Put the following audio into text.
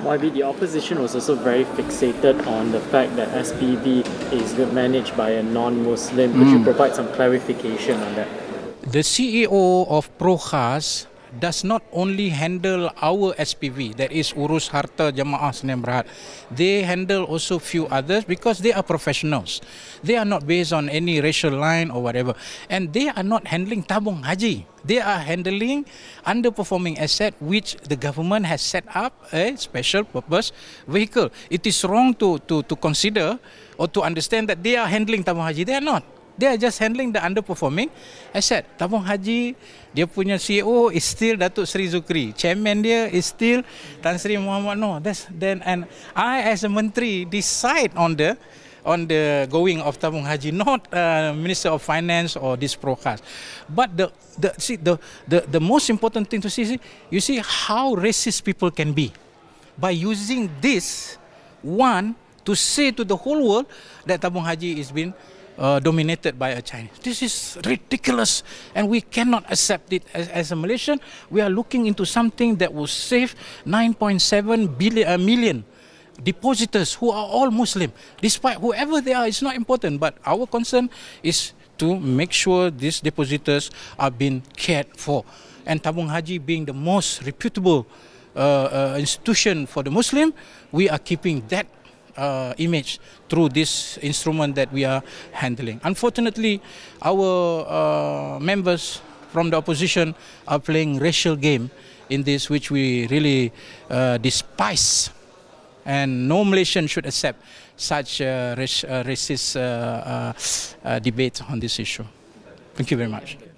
YB, the opposition was also very fixated on the fact that SPV is managed by a non-Muslim. Could you provide some clarification on that? The CEO of ProHas does not only handle our SPV, that is Urus, Harta, Jemaah, Senim Rahat. They handle also few others because they are professionals. They are not based on any racial line or whatever. And they are not handling Tabung Haji. They are handling underperforming asset which the government has set up a special purpose vehicle. It is wrong to consider or to understand that they are handling Tabung Haji. They are not. They are just handling the underperforming asset. Tabung Haji, dia punya CEO is still Datuk Seri Zukri. Chairman dia is still Tan Sri Muhammad Noor. And I as a menteri decide on the going of Tabung Haji, not Minister of Finance or this ProHas. But the most important thing to see, you see how racist people can be by using this one to say to the whole world that Tabung Haji is being dominated by a Chinese. This is ridiculous and we cannot accept it. As a Malaysian, we are looking into something that will save 9.7 million depositors who are all Muslim. Despite whoever they are, it's not important, but our concern is to make sure these depositors are being cared for. And Tabung Haji being the most reputable institution for the Muslim, we are keeping that image through this instrument that we are handling. Unfortunately, our members from the opposition are playing racial game in this, which we really despise, and no Malaysian should accept such racist debates on this issue. Thank you very much.